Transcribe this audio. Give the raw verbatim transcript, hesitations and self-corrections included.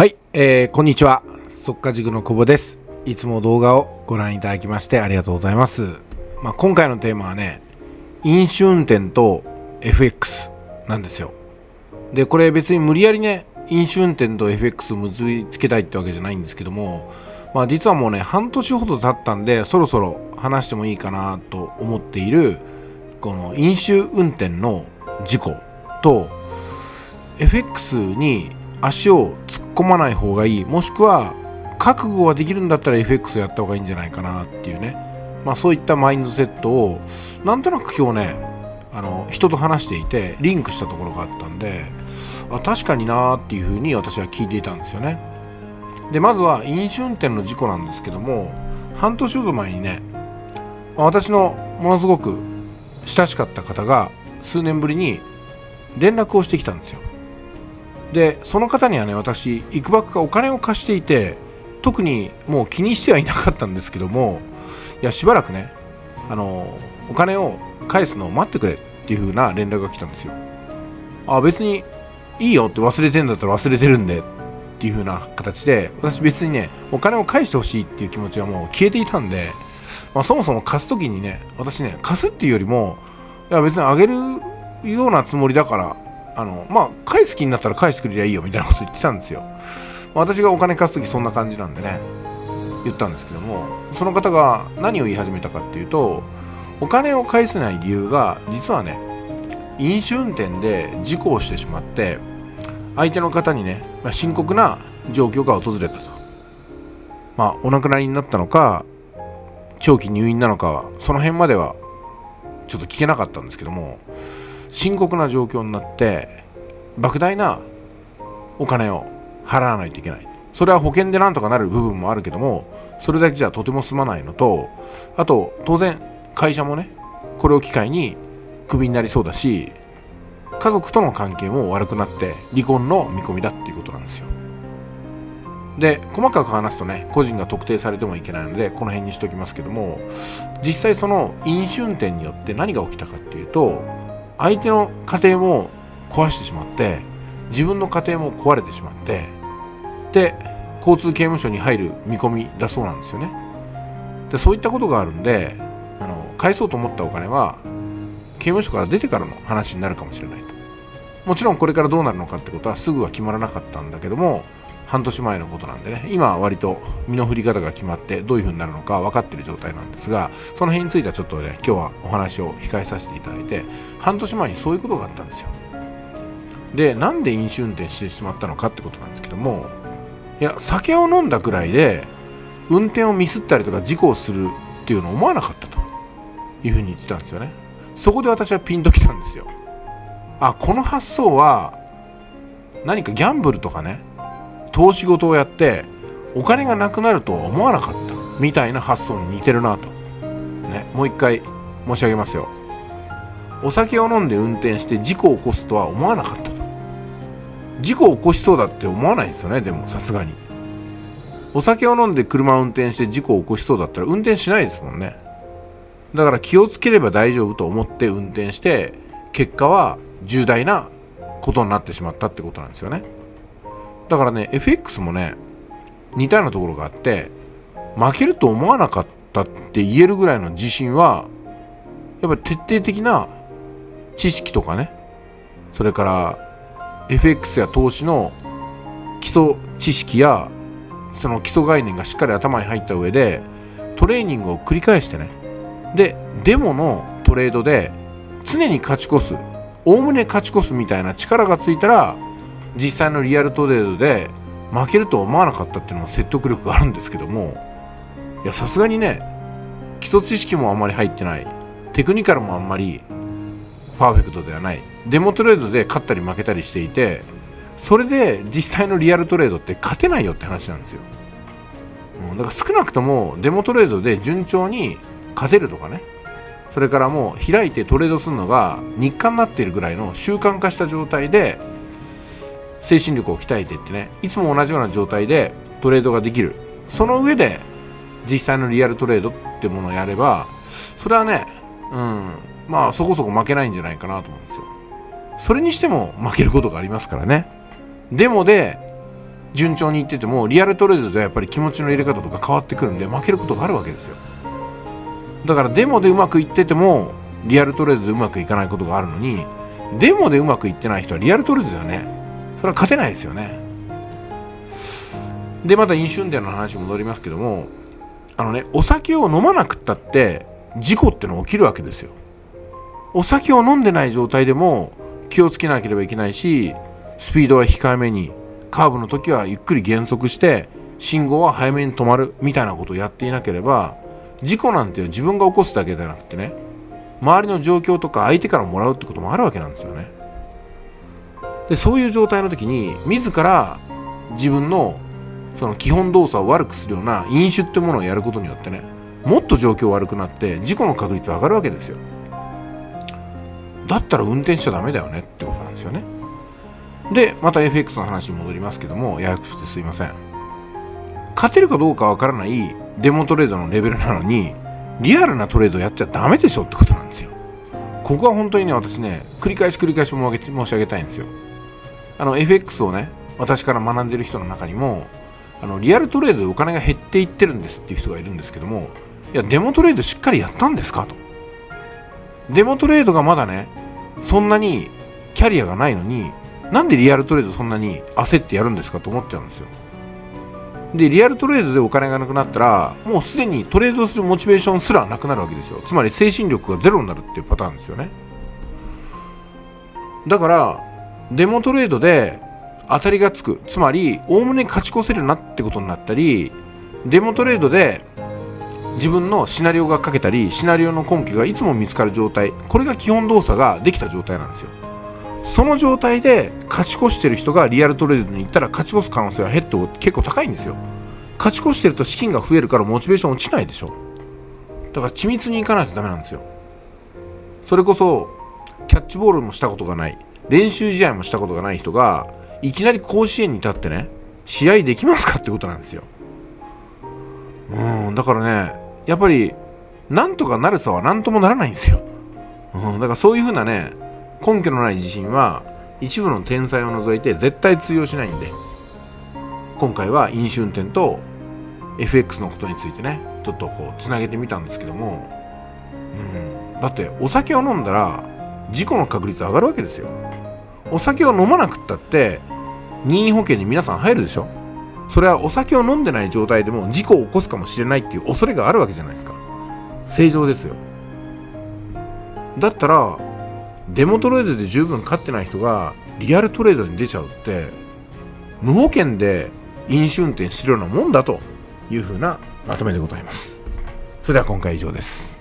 はい、えー、こんにちは。速稼塾の久保です。いつも動画をご覧いただきましてありがとうございます。まあ、今回のテーマはね、飲酒運転と エフエックス なんですよ。で、これ別に無理やりね、飲酒運転と エフエックス 結びつけたいってわけじゃないんですけども、まあ実はもうね、半年ほど経ったんで、そろそろ話してもいいかなと思っている、この飲酒運転の事故と、エフエックス に足を突っ込まない方がいい、もしくは覚悟ができるんだったら エフエックス やった方がいいんじゃないかなっていうね、まあ、そういったマインドセットをなんとなく今日ね、あの人と話していてリンクしたところがあったんで、あ、確かになーっていうふうに私は聞いていたんですよね。で、まずは飲酒運転の事故なんですけども、半年ほど前にね、私のものすごく親しかった方が数年ぶりに連絡をしてきたんですよ。でその方にはね、私いくばくかお金を貸していて、特にもう気にしてはいなかったんですけども、いやしばらくね、あのお金を返すのを待ってくれっていう風な連絡が来たんですよ。あ、別にいいよって、忘れてんだったら忘れてるんでっていう風な形で、私別にねお金を返してほしいっていう気持ちはもう消えていたんで、まあ、そもそも貸す時にね、私ね貸すっていうよりも、いや別にあげるようなつもりだから、あのまあ、返す気になったら返してくれりゃいいよみたいなこと言ってたんですよ。私がお金貸す時そんな感じなんでね、言ったんですけども、その方が何を言い始めたかっていうと、お金を返せない理由が実はね、飲酒運転で事故をしてしまって、相手の方にね、まあ、深刻な状況が訪れたと。まあお亡くなりになったのか長期入院なのか、その辺まではちょっと聞けなかったんですけども、深刻な状況になって莫大なお金を払わないといけない。それは保険でなんとかなる部分もあるけども、それだけじゃとても済まないのと、あと当然会社もね、これを機会にクビになりそうだし、家族との関係も悪くなって離婚の見込みだっていうことなんですよ。で、細かく話すとね、個人が特定されてもいけないのでこの辺にしておきますけども、実際その飲酒運転によって何が起きたかっていうと、相手の家庭も壊してしまって、自分の家庭も壊れてしまって、で交通刑務所に入る見込みだそうなんですよね。でそういったことがあるんで、あの返そうと思ったお金は刑務所から出てからの話になるかもしれないと。もちろんこれからどうなるのかってことはすぐは決まらなかったんだけども、半年前のことなんでね、今は割と身の振り方が決まってどういう風になるのか分かっている状態なんですが、その辺についてはちょっとね、今日はお話を控えさせていただいて、半年前にそういうことがあったんですよ。で、なんで飲酒運転してしまったのかってことなんですけども、いや酒を飲んだくらいで運転をミスったりとか事故をするっていうのを思わなかったという風に言ってたんですよね。そこで私はピンときたんですよ。あ、この発想は何かギャンブルとかね、投資事をやってお金がなくなるとは思わなかったみたいな発想に似てるなと、ね、もう一回申し上げますよ。お酒を飲んで運転して事故を起こすとは思わなかったと。事故を起こしそうだって思わないですよね。でもさすがにお酒を飲んで車を運転して事故を起こしそうだったら運転しないですもんね。だから気をつければ大丈夫と思って運転して、結果は重大なことになってしまったってことなんですよね。だからね、 エフエックス もね似たようなところがあって、負けると思わなかったって言えるぐらいの自信は、やっぱり徹底的な知識とかね、それから エフエックス や投資の基礎知識やその基礎概念がしっかり頭に入った上で、トレーニングを繰り返してね、でデモのトレードで常に勝ち越す、おおむね勝ち越すみたいな力がついたら、実際のリアルトレードで負けるとは思わなかったっていうのも説得力があるんですけども、いやさすがにね、基礎知識もあんまり入ってない、テクニカルもあんまりパーフェクトではない、デモトレードで勝ったり負けたりしていて、それで実際のリアルトレードって勝てないよって話なんですよ。うん、だから少なくともデモトレードで順調に勝てるとかね、それからもう開いてトレードするのが日課になっているぐらいの習慣化した状態で精神力を鍛えていってね、いつも同じような状態でトレードができる、その上で実際のリアルトレードってものをやれば、それはね、うん、まあそこそこ負けないんじゃないかなと思うんですよ。それにしても負けることがありますからね。デモで順調にいっててもリアルトレードではやっぱり気持ちの入れ方とか変わってくるんで負けることがあるわけですよ。だからデモでうまくいっててもリアルトレードでうまくいかないことがあるのに、デモでうまくいってない人はリアルトレードではね、それは勝てないですよね。でまた飲酒運転の話に戻りますけども、あのね、お酒を飲まなくったって事故ってのは起きるわけですよ。お酒を飲んでない状態でも気をつけなければいけないし、スピードは控えめに、カーブの時はゆっくり減速して信号は早めに止まるみたいなことをやっていなければ、事故なんて自分が起こすだけじゃなくてね、周りの状況とか相手からもらうってこともあるわけなんですよね。でそういう状態の時に自ら自分のその基本動作を悪くするような飲酒ってものをやることによってね、もっと状況悪くなって事故の確率上がるわけですよ。だったら運転しちゃダメだよねってことなんですよね。でまた エフエックス の話に戻りますけども、ややこしくてすいません。勝てるかどうかわからないデモトレードのレベルなのにリアルなトレードやっちゃダメでしょってことなんですよ。ここは本当にね、私ね、繰り返し繰り返し申し上げたいんですよ。あの エフエックス をね、私から学んでる人の中にもあのリアルトレードでお金が減っていってるんですっていう人がいるんですけども、いやデモトレードしっかりやったんですかと。デモトレードがまだね、そんなにキャリアがないのになんでリアルトレードそんなに焦ってやるんですかと思っちゃうんですよ。でリアルトレードでお金がなくなったらもうすでにトレードするモチベーションすらなくなるわけですよ。つまり精神力がゼロになるっていうパターンですよね。だからデモトレードで当たりがつく、つまりおおむね勝ち越せるなってことになったり、デモトレードで自分のシナリオが書けたり、シナリオの根拠がいつも見つかる状態、これが基本動作ができた状態なんですよ。その状態で勝ち越してる人がリアルトレードに行ったら勝ち越す可能性はヘッド結構高いんですよ。勝ち越してると資金が増えるからモチベーション落ちないでしょ。だから緻密にいかないとダメなんですよ。それこそキャッチボールもしたことがない、練習試合もしたことがない人がいきなり甲子園に立ってね、試合できますかってことなんですよ。うん、だからね、やっぱりなんとかなるさはなんともならないんですよ。うん、だからそういう風なね、根拠のない自信は一部の天才を除いて絶対通用しないんで、今回は飲酒運転と エフエックス のことについてね、ちょっとこうつなげてみたんですけども、うん、だってお酒を飲んだら事故の確率上がるわけですよ。お酒を飲まなくったって任意保険に皆さん入るでしょ。それはお酒を飲んでない状態でも事故を起こすかもしれないっていう恐れがあるわけじゃないですか。正常ですよ。だったらデモトレードで十分勝ってない人がリアルトレードに出ちゃうって、無保険で飲酒運転してるようなもんだというふうなまとめでございます。それでは今回以上です。